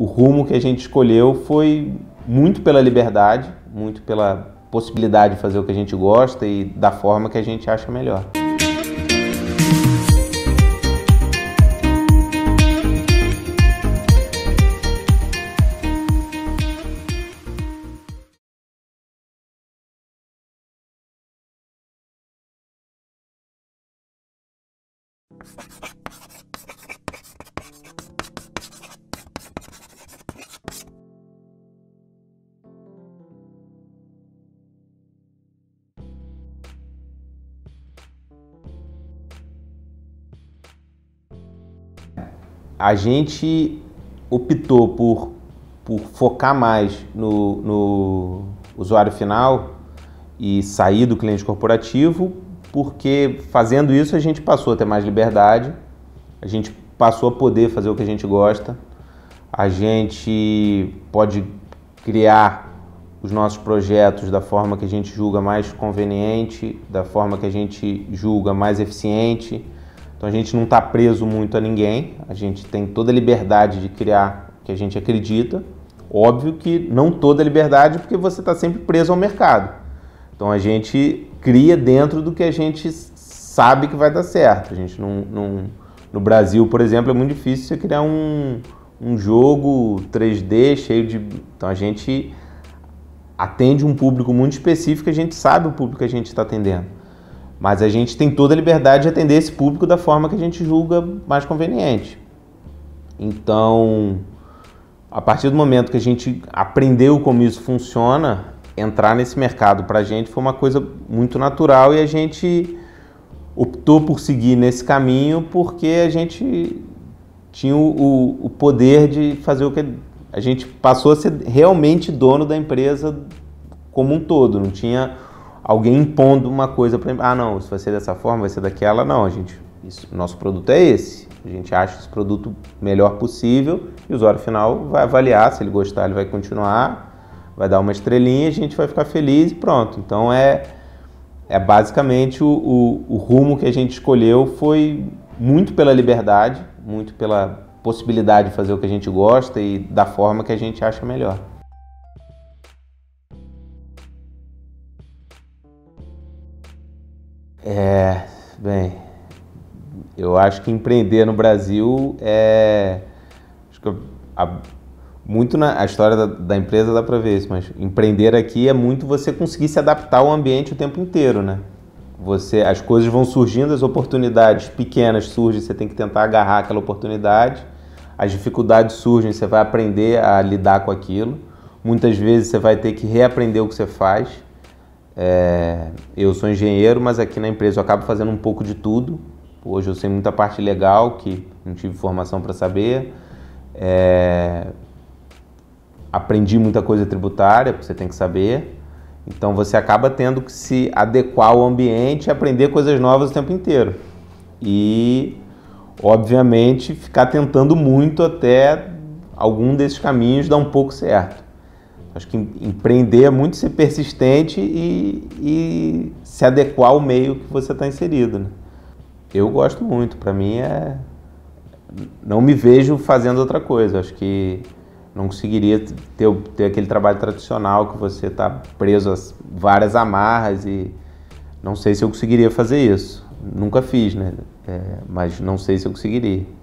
O rumo que a gente escolheu foi muito pela liberdade, muito pela possibilidade de fazer o que a gente gosta e da forma que a gente acha melhor. A gente optou por focar mais no usuário final e sair do cliente corporativo, porque fazendo isso a gente passou a ter mais liberdade, a gente passou a poder fazer o que a gente gosta, a gente pode criar os nossos projetos da forma que a gente julga mais conveniente, da forma que a gente julga mais eficiente. Então a gente não está preso muito a ninguém, a gente tem toda a liberdade de criar o que a gente acredita. Óbvio que não toda a liberdade, porque você está sempre preso ao mercado. Então a gente cria dentro do que a gente sabe que vai dar certo. A gente no Brasil, por exemplo, é muito difícil você criar um jogo 3D cheio de... Então a gente atende um público muito específico, a gente sabe o público que a gente está atendendo. Mas a gente tem toda a liberdade de atender esse público da forma que a gente julga mais conveniente. Então, a partir do momento que a gente aprendeu como isso funciona, entrar nesse mercado para a gente foi uma coisa muito natural e a gente optou por seguir nesse caminho porque a gente tinha o poder de fazer o que... A gente passou a ser realmente dono da empresa como um todo, não tinha alguém impondo uma coisa para... Ah, não, isso vai ser dessa forma, vai ser daquela. Não, a gente... Isso, nosso produto é esse. A gente acha esse produto melhor possível e o usuário final vai avaliar, se ele gostar ele vai continuar. Vai dar uma estrelinha, a gente vai ficar feliz e pronto. Então é basicamente o rumo que a gente escolheu foi muito pela liberdade, muito pela possibilidade de fazer o que a gente gosta e da forma que a gente acha melhor. Bem, eu acho que empreender no Brasil é... Acho que muito na história da empresa dá para ver isso, mas empreender aqui é muito você conseguir se adaptar ao ambiente o tempo inteiro, né? As coisas vão surgindo, as oportunidades pequenas surgem, você tem que tentar agarrar aquela oportunidade. As dificuldades surgem, você vai aprender a lidar com aquilo. Muitas vezes você vai ter que reaprender o que você faz. Eu sou engenheiro, mas aqui na empresa eu acabo fazendo um pouco de tudo. Hoje eu sei muita parte legal, que não tive formação para saber. Aprendi muita coisa tributária, você tem que saber. Então você acaba tendo que se adequar ao ambiente e aprender coisas novas o tempo inteiro. E, obviamente, ficar tentando muito até algum desses caminhos dar um pouco certo. Acho que empreender é muito ser persistente e se adequar ao meio que você está inserido, né? Eu gosto muito, para mim é... Não me vejo fazendo outra coisa, acho que... Não conseguiria ter aquele trabalho tradicional que você está preso a várias amarras e não sei se eu conseguiria fazer isso. Nunca fiz, né? Mas não sei se eu conseguiria.